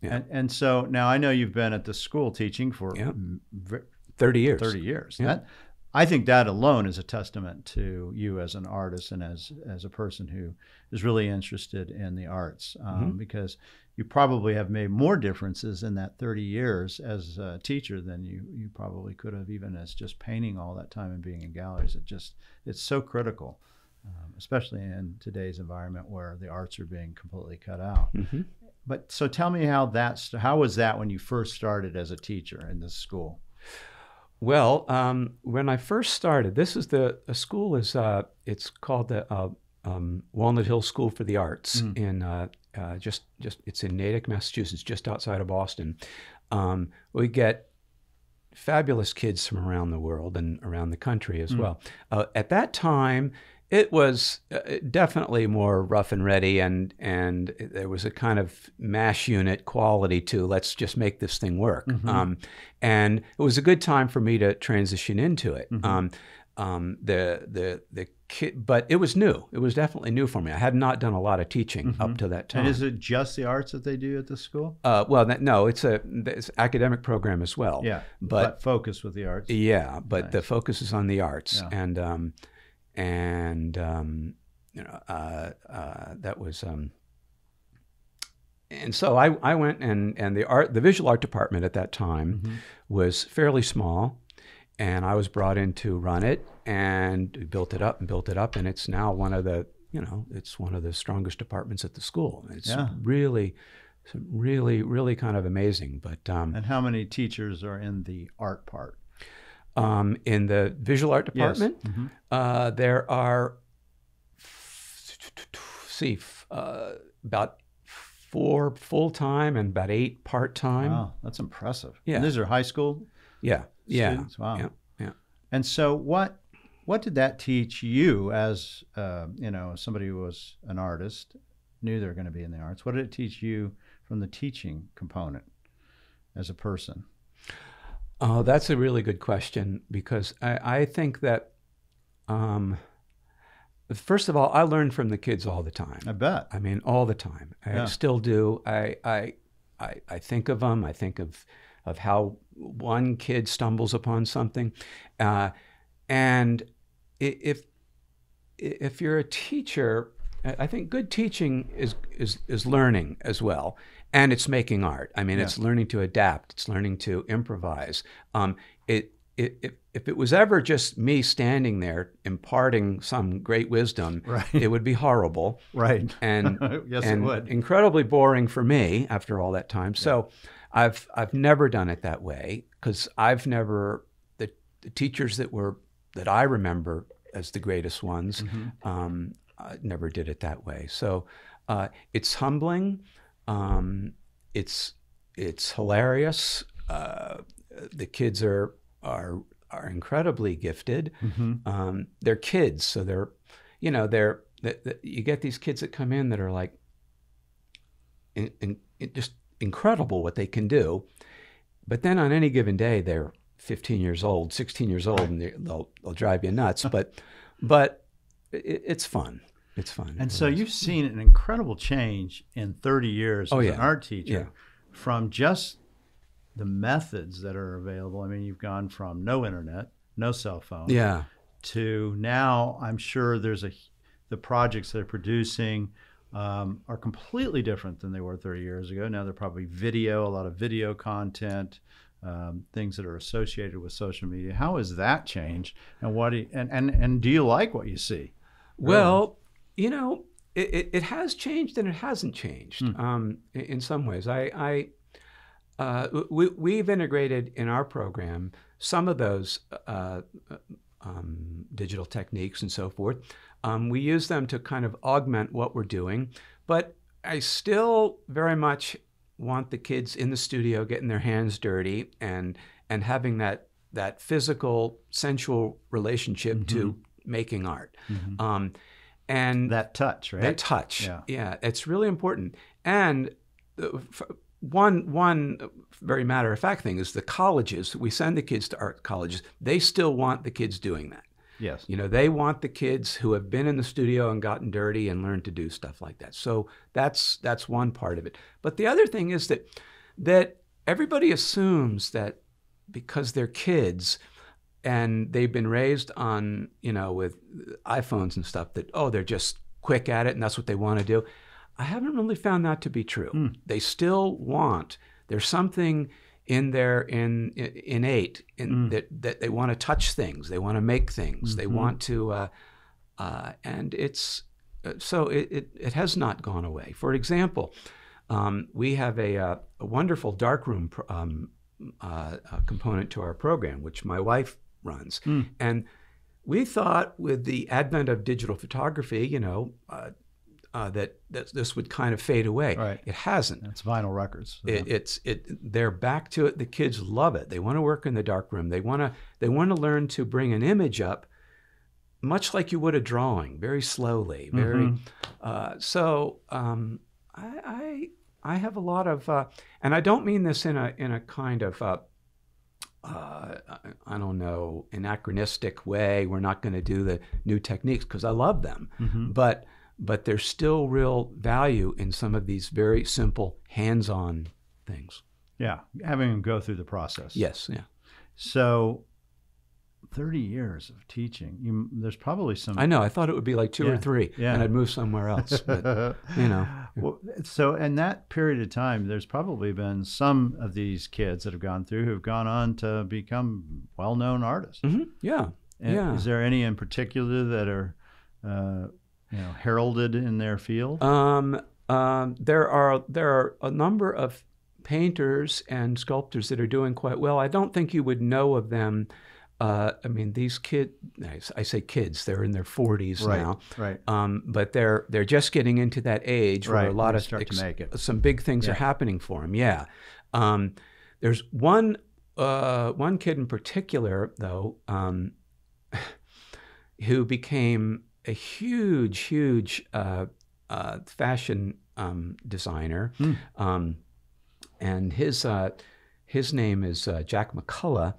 yeah. And, and so now I know you've been at the school teaching for yeah. thirty years. thirty years. Yeah. That, I think that alone is a testament to you as an artist and as as a person who is really interested in the arts, um, mm-hmm. because you probably have made more differences in that thirty years as a teacher than you, you probably could have, even as just painting all that time and being in galleries. It just, it's so critical, um, especially in today's environment where the arts are being completely cut out. Mm-hmm. But so tell me how that's, how was that when you first started as a teacher in this school? Well, um, when I first started, this is the a school is uh, it's called the uh, um, Walnut Hill School for the Arts mm. in uh, uh, just just it's in Natick, Massachusetts, just outside of Boston. Um, we get fabulous kids from around the world and around the country as mm. well. Uh, at that time, it was definitely more rough and ready, and and there was a kind of mash unit quality to let's just make this thing work. Mm-hmm. um, and it was a good time for me to transition into it. Mm-hmm. um, um, the the the kid, but it was new. It was definitely new for me. I had not done a lot of teaching mm-hmm. up to that time. And is it just the arts that they do at the school? Uh, well, that, no, it's a it's an academic program as well. Yeah, but, but focus with the arts. Yeah, but nice. The focus is on the arts yeah. and. Um, And um, you know uh, uh, that was, um, and so I, I went and and the art the visual art department at that time mm-hmm. was fairly small, and I was brought in to run it, and we built it up and built it up, and it's now one of the you know it's one of the strongest departments at the school. It's yeah. really, really, really kind of amazing. But um, and how many teachers are in the art part? Um, in the visual art department, yes. mm-hmm. uh, there are, see, uh, about four full-time and about eight part-time. Wow, that's impressive. Yeah. And these are high school yeah. students? Yeah. Wow. Yeah. yeah. And so what what did that teach you as, uh, you know, somebody who was an artist, knew they were going to be in the arts? What did it teach you from the teaching component as a person? Oh, that's a really good question, because I, I think that, um, first of all, I learn from the kids all the time. I bet. I mean, all the time. Yeah. I still do. I, I, I, I think of them. I think of, of how one kid stumbles upon something. Uh, and if, if you're a teacher, I think good teaching is, is, is learning as well. And it's making art. I mean, yeah. it's learning to adapt. It's learning to improvise. Um, it, it, it, if it was ever just me standing there imparting some great wisdom, right. it would be horrible. Right. And, yes, and it would. Incredibly boring for me after all that time. Yeah. So I've, I've never done it that way, because I've never, the, the teachers that were, that I remember as the greatest ones, mm-hmm. um, I never did it that way. So uh, it's humbling. Um, it's it's hilarious. Uh, the kids are are are incredibly gifted. Mm-hmm. um, they're kids, so they're, you know, they're they, they, you get these kids that come in that are like, in, in, in just incredible what they can do. But then on any given day, they're fifteen years old, sixteen years old, and they, they'll they'll drive you nuts. but but it, it's fun. It's fun. And so you've seen an incredible change in thirty years oh, as yeah. an art teacher yeah. from just the methods that are available. I mean, you've gone from no internet, no cell phone, yeah. to now I'm sure there's a, the projects they're producing um, are completely different than they were thirty years ago. Now they're probably video, a lot of video content, um, things that are associated with social media. How has that changed? And, what do you, and, and, and do you like what you see? Well... Um, You know, it, it, it has changed and it hasn't changed mm. um, in, in some ways. I, I uh, we, we've integrated in our program some of those uh, um, digital techniques and so forth. Um, we use them to kind of augment what we're doing, but I still very much want the kids in the studio getting their hands dirty and and having that that physical, sensual relationship mm-hmm. to making art. Mm-hmm. Um, and that touch, right? That touch, yeah. yeah. It's really important. And one one very matter-of-fact thing is the colleges, we send the kids to art colleges, they still want the kids doing that. Yes. You know, they want the kids who have been in the studio and gotten dirty and learned to do stuff like that. So that's that's one part of it. But the other thing is that that everybody assumes that because they're kids and they've been raised on, you know, with iPhones and stuff, that, oh, they're just quick at it and that's what they want to do. I haven't really found that to be true. Mm. They still want, there's something in their in, in, innate in, mm. that, that they want to touch things, they want to make things, mm-hmm. they want to, uh, uh, and it's, uh, so it, it, it has not gone away. For example, um, we have a, a, a wonderful darkroom pro- um, Uh, a component to our program, which my wife runs. Mm. And we thought with the advent of digital photography, you know, uh, uh, that, that this would kind of fade away. Right. It hasn't. It's vinyl records. So. It, it's it. They're back to it. The kids love it. They want to work in the darkroom. They want to. They want to learn to bring an image up, much like you would a drawing, very slowly. Very. Mm-hmm. Uh, so um, I. I I have a lot of, uh, and I don't mean this in a in a kind of, uh, uh, I don't know, anachronistic way. We're not going to do the new techniques because I love them, mm-hmm. but but there's still real value in some of these very simple hands-on things. Yeah, having them go through the process. Yes, yeah. So, thirty years of teaching. You, there's probably some. I know. I thought it would be like two yeah, or three, yeah. and I'd move somewhere else. But, you know. Well, so in that period of time, there's probably been some of these kids that have gone through who've gone on to become well-known artists. Mm-hmm. Yeah. And yeah. Is there any in particular that are, uh, you know, heralded in their field? Um, um, there are there are a number of painters and sculptors that are doing quite well. I don't think you would know of them. Uh, I mean, these kids, I say kids, they're in their forties right, now, right. Um, but they're they're just getting into that age right, where a lot of start ex- to make it. Some big things yeah. are happening for them, yeah. Um, there's one, uh, one kid in particular, though, um, who became a huge, huge uh, uh, fashion um, designer, mm. um, and his, uh, his name is uh, Jack McCullough.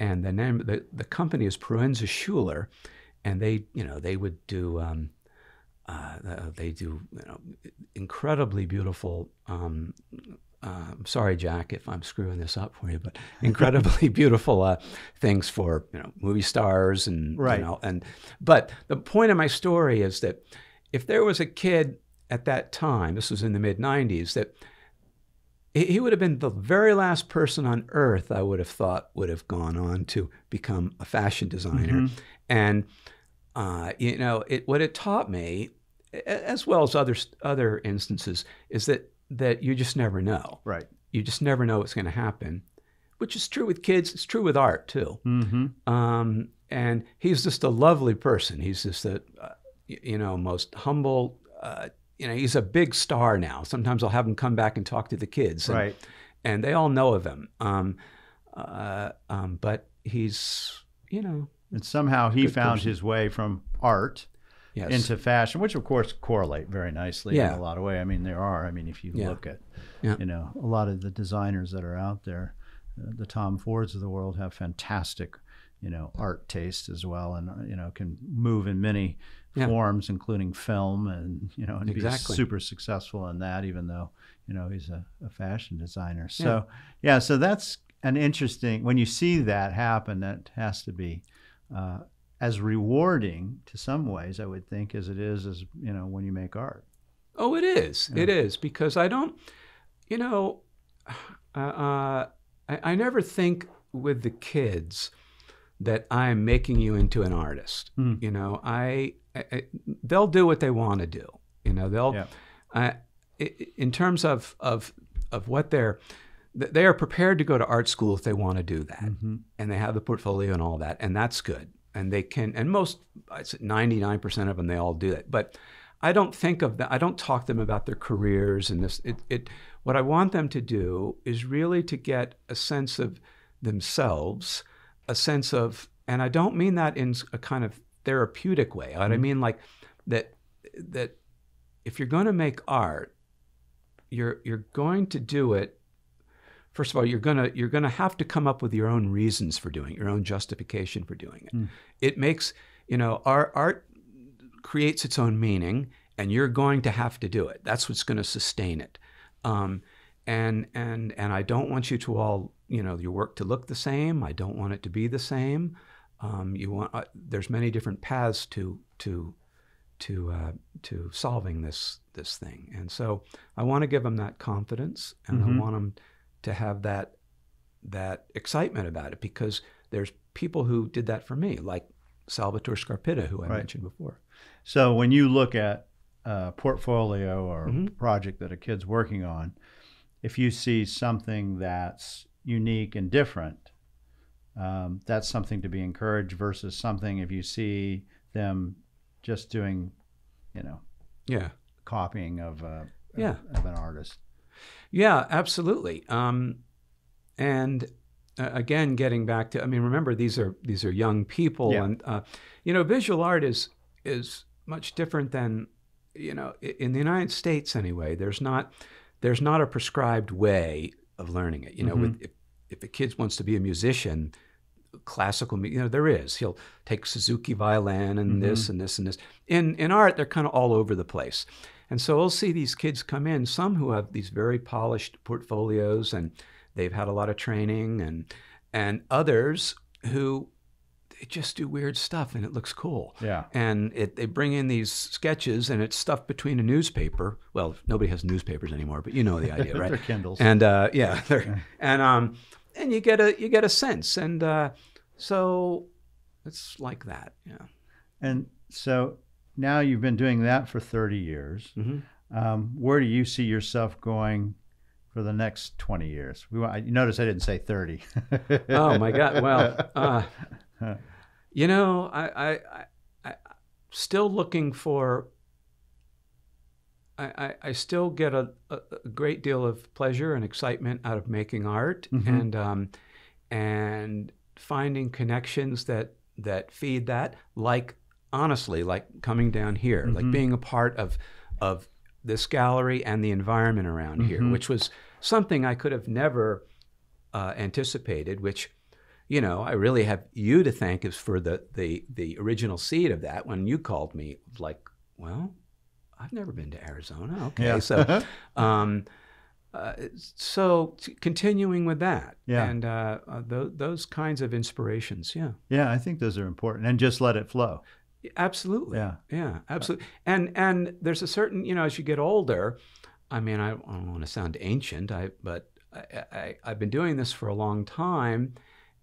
And the name the, the company is Proenza Schuler, and they you know they would do um, uh, they do you know incredibly beautiful. Um, uh, I'm sorry, Jack, if I'm screwing this up for you, but incredibly beautiful uh, things for you know movie stars and right. you know and but the point of my story is that if there was a kid at that time, this was in the mid nineties, that. He would have been the very last person on earth I would have thought would have gone on to become a fashion designer. Mm-hmm. And, uh, you know, it, what it taught me, as well as other other instances, is that, that you just never know. Right. You just never know what's going to happen, which is true with kids. It's true with art, too. Mm-hmm. Um, and he's just a lovely person. He's just the, uh, you know, most humble uh You know, he's a big star now. Sometimes I'll have him come back and talk to the kids. And, right. And they all know of him. Um, uh, um, but he's, you know. And somehow he found person. his way from art yes. into fashion, which, of course, correlate very nicely yeah. in a lot of ways. I mean, there are. I mean, if you yeah. look at, yeah. you know, a lot of the designers that are out there, uh, the Tom Fords of the world have fantastic, you know, art taste as well and, you know, can move in many Yeah. forms, including film, and you know, and exactly. be super successful in that, even though you know he's a, a fashion designer. So yeah. yeah, so that's an interesting. When you see that happen, that has to be uh, as rewarding to some ways, I would think, as it is as you know when you make art. Oh, it is. Yeah. It is because I don't, you know, uh, uh, I, I never think with the kids that I'm making you into an artist. Mm. You know, I. I, I, they'll do what they want to do, you know. They'll, yeah. uh, in terms of of of what they're, they are prepared to go to art school if they want to do that, mm-hmm. and they have the portfolio and all that, and that's good. And they can, and most, I'd say ninety-nine percent of them, they all do that. But I don't think of that. I don't talk to them about their careers and this. It, it What I want them to do is really to get a sense of themselves, a sense of, and I don't mean that in a kind of therapeutic way. Mm-hmm. I mean like that that if you're going to make art, you're you're going to do it. First of all, you're gonna you're gonna have to come up with your own reasons for doing it, your own justification for doing it. Mm. It makes, you know, our art creates its own meaning, and you're going to have to do it. That's what's going to sustain it. Um, and and and I don't want you to all, you know, your work to look the same. I don't want it to be the same. Um, you want uh, there's many different paths to to to uh, to solving this this thing. And so I want to give them that confidence, and mm-hmm. I want them to have that that excitement about it, because there's people who did that for me, like Salvatore Scarpita, who I right. mentioned before. So when you look at a portfolio or mm-hmm. project that a kid's working on, if you see something that's unique and different, um, that's something to be encouraged, versus something if you see them just doing, you know, yeah, copying of, a, yeah. of, of an artist. Yeah, absolutely. Um, and uh, again, getting back to, I mean, remember, these are these are young people, yeah. and uh, you know, visual art is is much different than, you know, in the United States anyway. There's not there's not a prescribed way of learning it. You know, mm-hmm. with, if if a kid wants to be a musician, classical, you know, there is. He'll take Suzuki violin and mm-hmm. this and this and this. In in art, they're kind of all over the place. And so we'll see these kids come in, some who have these very polished portfolios and they've had a lot of training, and and others who they just do weird stuff and it looks cool. Yeah. And it, they bring in these sketches and it's stuffed between a newspaper. Well, nobody has newspapers anymore, but you know the idea, right? They're Kindles. And uh, yeah, they're, and um, and you get a you get a sense, and uh, so it's like that. Yeah. And so. Now you've been doing that for thirty years. Mm-hmm. Um, where do you see yourself going for the next twenty years? We want, I, you notice I didn't say thirty. Oh my God! Well, uh, you know, I, I, I, still looking for. I, I, I still get a, a great deal of pleasure and excitement out of making art, mm-hmm. and um, and finding connections that that feed that, like. Honestly, like coming down here, mm-hmm. like being a part of of this gallery and the environment around mm-hmm. here, which was something I could have never uh, anticipated, which, you know, I really have you to thank is for the, the, the original seed of that when you called me, like, well, I've never been to Arizona. Okay, yeah. so um, uh, so continuing with that yeah. and uh, th those kinds of inspirations, yeah. Yeah, I think those are important, and just let it flow. Absolutely. Yeah. Yeah, absolutely. And and there's a certain, you know, as you get older, I mean, I don't want to sound ancient, I but I, I I've been doing this for a long time,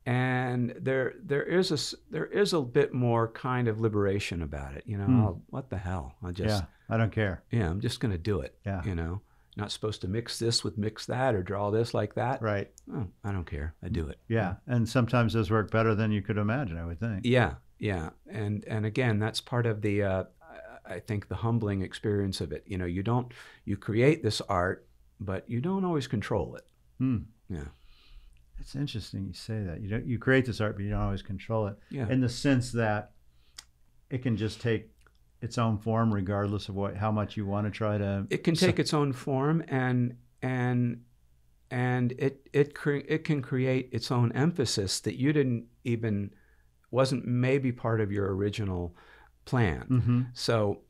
and there there is a there is a bit more kind of liberation about it, you know. Mm. I'll, what the hell? I just yeah, I don't care. Yeah, I'm just going to do it, yeah. you know. Not supposed to mix this with mix that or draw this like that. Right. Oh, I don't care. I do it. Yeah, yeah. And sometimes those work better than you could imagine, I would think. Yeah. Yeah, and and again, that's part of the, uh, I think, the humbling experience of it. You know, you don't, you create this art, but you don't always control it. Hmm. Yeah. It's interesting you say that. You don't, you create this art, but you don't always control it. Yeah. In the sense that it can just take its own form, regardless of what, how much you want to try to. It can take so its own form, and and and it it cre it can create its own emphasis that you didn't even. Wasn't maybe part of your original plan. Mm-hmm. So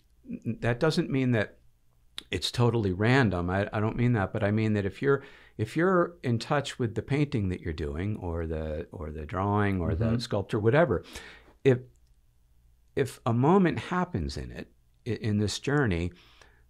that doesn't mean that it's totally random. I, I don't mean that, but I mean that if you're if you're in touch with the painting that you're doing, or the or the drawing, or mm-hmm. the sculpture, whatever, if if a moment happens in it in this journey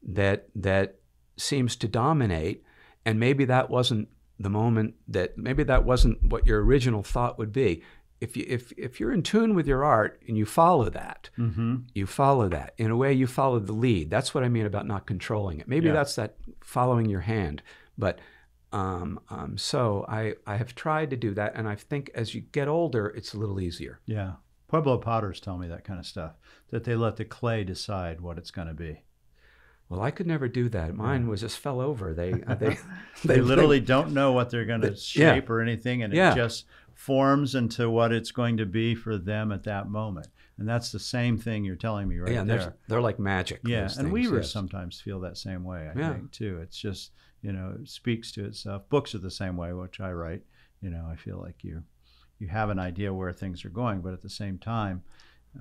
that that seems to dominate, and maybe that wasn't the moment that maybe that wasn't what your original thought would be. If you if if you're in tune with your art and you follow that, mm-hmm. you follow that in a way. You follow the lead. That's what I mean about not controlling it. Maybe yeah. that's that following your hand. But um, um, so I I have tried to do that, and I think as you get older, it's a little easier. Yeah, Pueblo potters tell me that kind of stuff, that they let the clay decide what it's going to be. Well, I could never do that. Mine was just fell over. They uh, they, they they literally they, don't know what they're going to shape yeah. or anything, and yeah. it just forms into what it's going to be for them at that moment. And that's the same thing you're telling me right yeah, there. They're like magic. Yeah, and things, weavers yes. sometimes feel that same way, I yeah. think, too. It's just, you know, it speaks to itself. Books are the same way, which I write. You know, I feel like you you have an idea where things are going, but at the same time,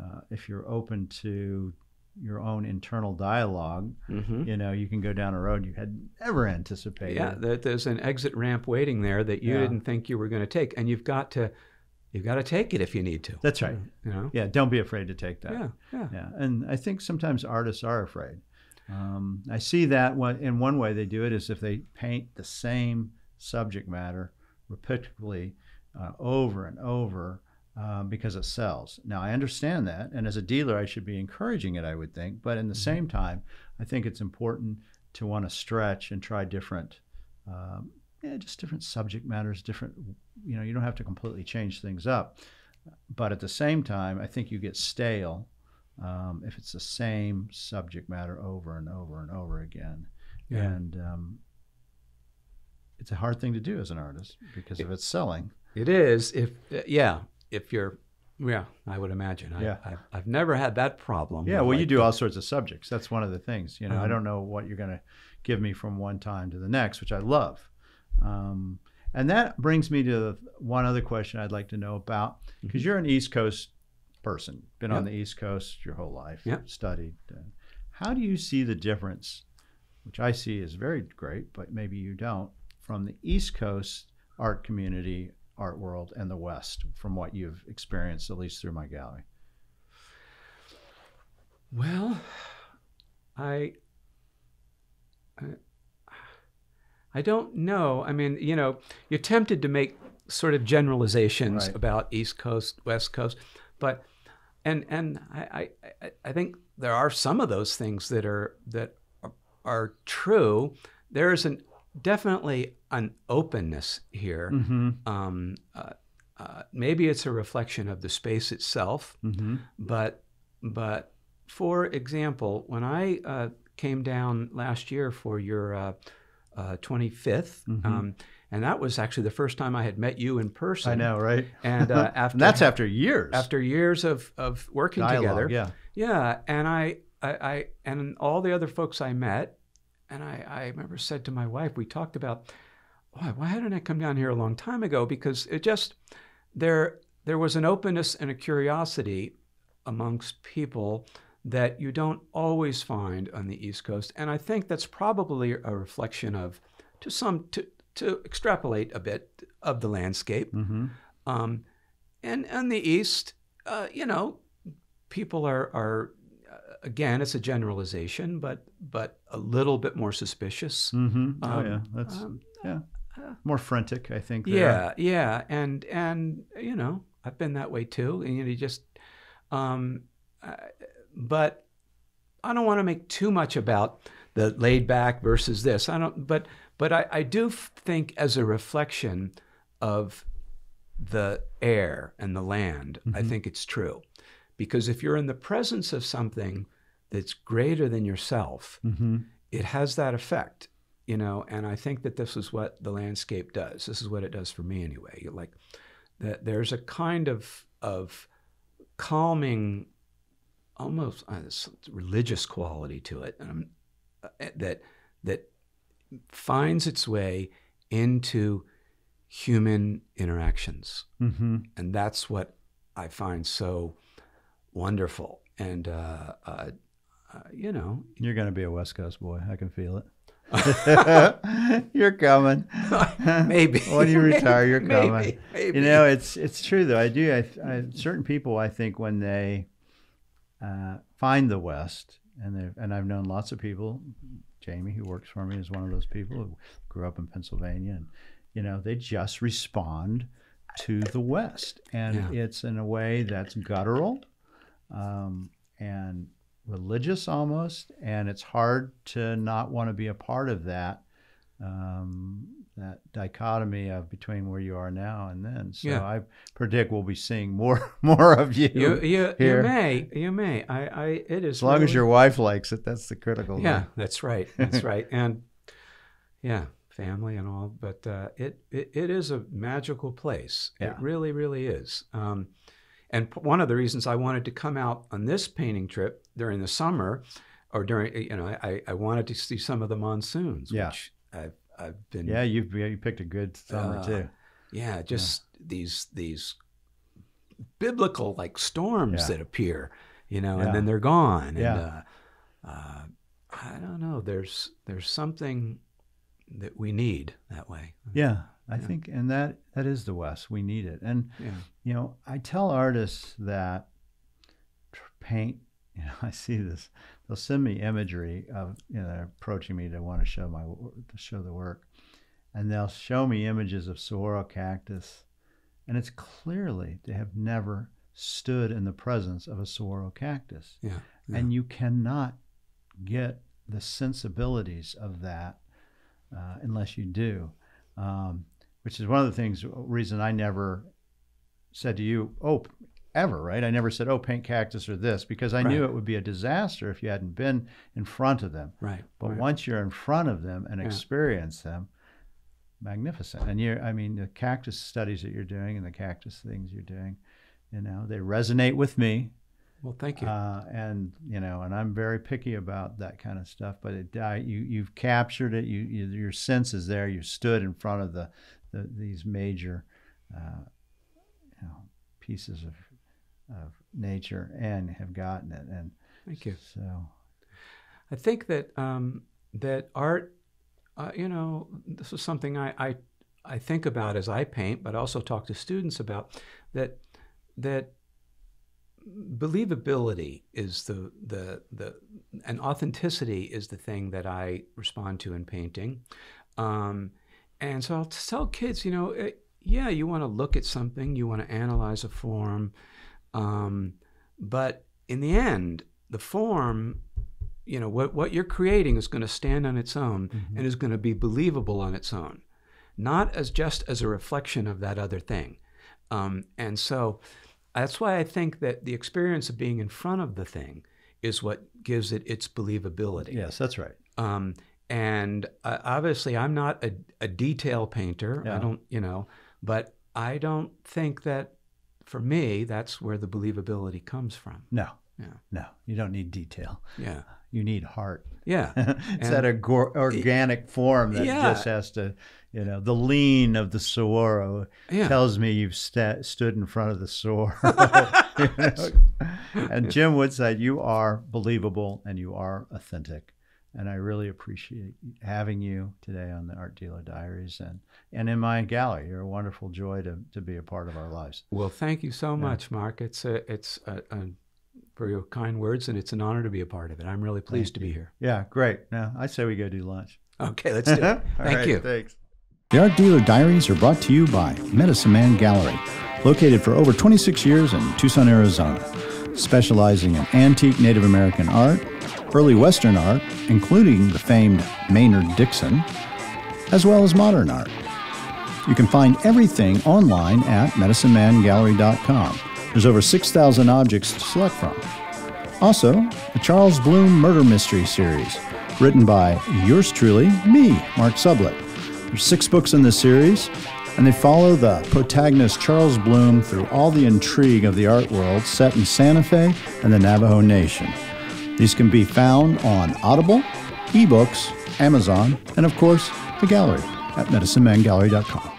uh, if you're open to your own internal dialogue, mm-hmm. you know, you can go down a road you had never anticipated. Yeah, that there's an exit ramp waiting there that you yeah. didn't think you were going to take, and you've got to you've got to take it if you need to. That's right. You know? Yeah, don't be afraid to take that. Yeah, yeah. yeah. And I think sometimes artists are afraid. Um, I see that one, in one way they do it is if they paint the same subject matter repeatedly uh, over and over uh, because it sells. Now, I understand that, and as a dealer, I should be encouraging it, I would think, but in the mm-hmm. same time, I think it's important to want to stretch and try different um, Yeah, just different subject matters, different, you know, you don't have to completely change things up. But at the same time, I think you get stale um, if it's the same subject matter over and over and over again. Yeah. And um, it's a hard thing to do as an artist because it, if it's selling. It is. If uh, yeah, if you're, yeah, I would imagine. I, yeah. I, I've never had that problem. Yeah, well, like, you do all sorts of subjects. That's one of the things. You know, um, I don't know what you're going to give me from one time to the next, which I love. Um, and that brings me to one other question I'd like to know about, because you're an East Coast person, been yep. on the East Coast your whole life, yep. studied. How do you see the difference, which I see is very great, but maybe you don't, from the East Coast art community, art world, and the West, from what you've experienced, at least through my gallery? Well, I... I I don't know. I mean, you know, you're tempted to make sort of generalizations right. about East Coast, West Coast, but and and I, I I think there are some of those things that are that are, are true. There is an definitely an openness here. Mm-hmm. Um, uh, uh, maybe it's a reflection of the space itself, mm-hmm. but but for example, when I uh, came down last year for your uh, Uh, twenty-fifth, mm-hmm. um, and that was actually the first time I had met you in person. I know, right? And, uh, after, and that's after years. After years of, of working Dialogue, together. Yeah, yeah. And I, I, I, and all the other folks I met, and I, I remember said to my wife, we talked about, oh, why hadn't I come down here a long time ago? Because it just there there was an openness and a curiosity amongst people that you don't always find on the East Coast. And I think that's probably a reflection of, to some, to, to extrapolate a bit, of the landscape. Mm-hmm. Um, and on the East, uh, you know, people are, are uh, again, it's a generalization, but but a little bit more suspicious. Mm-hmm. Oh, um, yeah, that's, um, yeah. Uh, more frantic, I think. Yeah, yeah, and, and, you know, I've been that way too. And, you know, you just, um, I, But I don't want to make too much about the laid back versus this. I don't, but but I, I do think as a reflection of the air and the land, mm-hmm. I think it's true. Because if you're in the presence of something that's greater than yourself, mm-hmm. it has that effect, you know, and I think that this is what the landscape does. This is what it does for me anyway. Like that there's a kind of of calming, almost uh, this religious quality to it um, that that finds its way into human interactions, mm-hmm. and that's what I find so wonderful. And uh, uh, uh, you know, you're going to be a West Coast boy. I can feel it. You're coming. Maybe when you retire, maybe, you're coming. Maybe, maybe. You know, it's it's true though. I do. I, I certain people, I think, when they Uh, find the West, and they've, and I've known lots of people. Jamie, who works for me, is one of those people who grew up in Pennsylvania, and you know they just respond to the West, and yeah. it's in a way that's guttural um, and religious almost, and it's hard to not want to be a part of that. Um, that dichotomy of between where you are now and then. So yeah. I predict we'll be seeing more more of you. You, you, here. you may, you may. I, I it is as long really... as your wife likes it. That's the critical. Yeah, thing. that's right, that's right, and yeah, family and all. But uh, it, it it is a magical place. Yeah. It really, really is. Um, and one of the reasons I wanted to come out on this painting trip during the summer, or during you know, I I wanted to see some of the monsoons. Yeah. Which I've I've been, yeah, you've yeah, you picked a good summer uh, too. Yeah, just yeah. these these biblical like storms yeah. that appear, you know, yeah. and then they're gone. Yeah. And uh, uh, I don't know. There's there's something that we need that way. Yeah, I yeah. think, and that that is the West. We need it, and yeah. you know, I tell artists that paint. You know, I see this. They'll send me imagery of, you know, they're approaching me to want to show my to show the work, and they'll show me images of saguaro cactus, and it's clearly they have never stood in the presence of a saguaro cactus. Yeah, yeah. And you cannot get the sensibilities of that uh, unless you do, um, which is one of the things. Reason I never said to you, oh. ever, right? I never said, oh, paint cactus or this, because I right. knew it would be a disaster if you hadn't been in front of them. Right. But right. once you're in front of them and yeah. experience them, magnificent. And you're, I mean, the cactus studies that you're doing and the cactus things you're doing, you know, they resonate with me. Well, thank you. Uh, and, you know, and I'm very picky about that kind of stuff, but it, I, you, you've captured it. You, you, your sense is there. You stood in front of the, the these major, uh, you know, pieces of, of nature and have gotten it. And thank you. So I think that um that art, uh, you know, this is something I, I I think about as I paint, but also talk to students about, that that believability is the the the and authenticity is the thing that I respond to in painting. Um and so I'll tell kids, you know, it, yeah, you want to look at something, you want to analyze a form, Um, but in the end, the form, you know, what, what you're creating is going to stand on its own mm-hmm. and is going to be believable on its own, not as just as a reflection of that other thing. Um, and so that's why I think that the experience of being in front of the thing is what gives it its believability. Yes, that's right. Um, and uh, obviously I'm not a, a detail painter. Yeah. I don't, you know, but I don't think that, for me, that's where the believability comes from. No, yeah. no, you don't need detail. Yeah, you need heart. Yeah, it's and that org organic form that yeah. just has to, you know, the lean of the saguaro yeah. tells me you've st stood in front of the saguaro. You know? And Jim Woodside, you are believable and you are authentic, and I really appreciate having you today on the Art Dealer Diaries and and in my gallery. You're a wonderful joy to, to be a part of our lives. Well, thank you so yeah. much, Mark. It's a, it's a, a, for your kind words, and it's an honor to be a part of it. I'm really pleased thank to you. be here. Yeah, great. Now, I say we go do lunch. Okay, let's do it. Thank right, you. Thanks. The Art Dealer Diaries are brought to you by Medicine Man Gallery, located for over twenty-six years in Tucson, Arizona, specializing in antique Native American art, early Western art, including the famed Maynard Dixon, as well as modern art. You can find everything online at medicine man gallery dot com. There's over six thousand objects to select from. Also, the Charles Bloom Murder Mystery Series, written by yours truly, me, Mark Sublett. There's six books in the series, and they follow the protagonist Charles Bloom through all the intrigue of the art world set in Santa Fe and the Navajo Nation. These can be found on Audible, eBooks, Amazon, and of course, the gallery at medicine man gallery dot com.